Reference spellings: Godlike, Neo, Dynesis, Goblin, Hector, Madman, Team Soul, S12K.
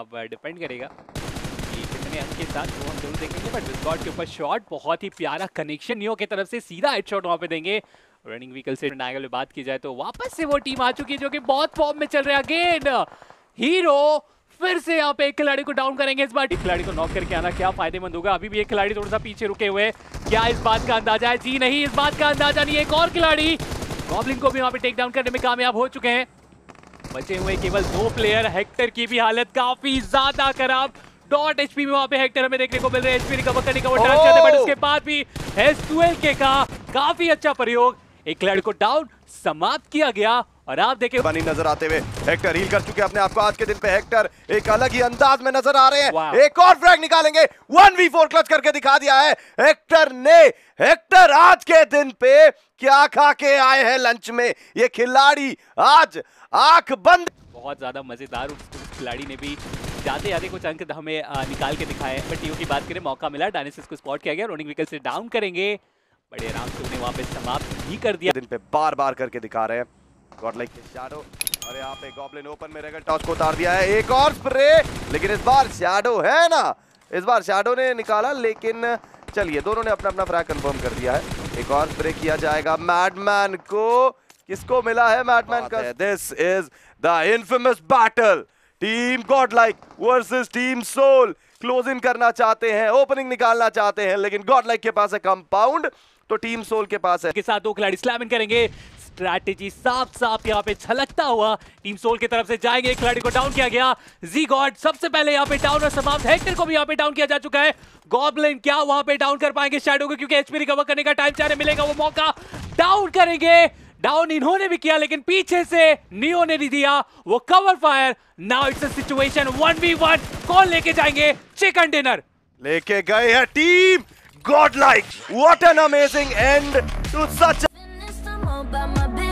अब डिपेंड करेगा कि कितने के साथ वो हम जरूर देखेंगे। बट विस्कॉट के ऊपर शॉट बहुत ही प्यारा कनेक्शन नियो की तरफ से, सीधा हेड शॉट वहाँ पे देंगे। रनिंग व्हीकल से नागल में बात की जाए तो वापस से वो टीम आ चुकी है जो कि बहुत फॉर्म में चल रहे हैं। अगेन हीरो फिर से यहाँ पे एक खिलाड़ी को डाउन करेंगे। इस बार एक खिलाड़ी को नॉक करके आना क्या फायदेमंद होगा। अभी भी एक खिलाड़ी थोड़ा सा पीछे रुके हुए, क्या इस बात का अंदाजा है? जी नहीं, इस बात का अंदाजा नहीं। एक और खिलाड़ी गॉब्लिन को भी वहाँ पे टेक डाउन करने में कामयाब हो चुके हैं। बचे हुए केवल दो प्लेयर। हेक्टर की भी हालत काफी ज्यादा खराब। डॉट एचपी में वहाँ पे हेक्टर हमें देखने को मिल रहे हैं। एचपी रिकवर करने का वो ट्राई करते हैं, बट उसके बाद भी S12K का काफी अच्छा प्रयोग, एक खिलाड़ी को डाउन समाप्त किया गया। और आप देखें बनी नजर आते हुए हेक्टर हील कर चुके अपने आप को। आज के दिन पे हेक्टर एक अलग ही अंदाज में नजर आ रहे हैं। एक और फ्रैग निकालेंगे, 1v4 क्लच करके दिखा दिया है हेक्टर ने। हेक्टर आज के दिन पे क्या खा के आए हैं लंच में ये खिलाड़ी, आज आंख बंद। बहुत ज्यादा मजेदार खिलाड़ी ने भी जाते जाते कुछ अंक हमें निकाल के दिखाए। पर टीओ की बात करें, मौका मिला, डायनेसिस को स्पॉट किया गया, रोनिंग व्हीकल से डाउन करेंगे। बड़े आराम से उन्हें वहां पे समाप्त भी कर दिया। दिन पे बार बार करके दिखा रहे हैं गॉडलाइक के शैडो। अरे यहाँ पे गॉब्लिन ओपन में रहकर टॉस को उतार दिया है। एक और स्प्रे, लेकिन इस बार शैडो है ना, इस बार शैडो ने निकाला। लेकिन चलिए दोनों ने अपना अपना फ्रैग कंफर्म कर दिया है। एक और स्प्रे किया जाएगा मैडमैन को। किसको मिला है मैडमैन का? This is the infamous battle, team Godlike versus team soul. Close in करना चाहते हैं, ओपनिंग निकालना चाहते हैं, लेकिन गॉडलाइक के पास है कंपाउंड, तो टीम सोल के पास है। के साथ दो खिलाड़ी स्लैम इन करेंगे। स्ट्रैटेजी साफ साफ यहाँ पे छलकता हुआ टीम सोल की तरफ से जाएंगे। एक खिलाड़ी को डाउन किया गया, जी गॉड सबसे पहले यहाँ पे डाउन और समाप्त। हेक्टर को भी यहाँ पे डाउन किया जा चुका है। गॉब्लिन क्या वहाँ पे डाउन कर पाएंगे शैडो को, क्योंकि एचपी रिकवर करने का टाइम चाहे मिलेगा। वो मौका डाउन करेंगे, डाउन इन्होंने भी किया, लेकिन पीछे से नियो ने नहीं दिया वो cover fire. Now it's a situation 1v1, कौन लेके जाएंगे चिकन डिनर? लेके गए हैं team Godlike. What an amazing end to such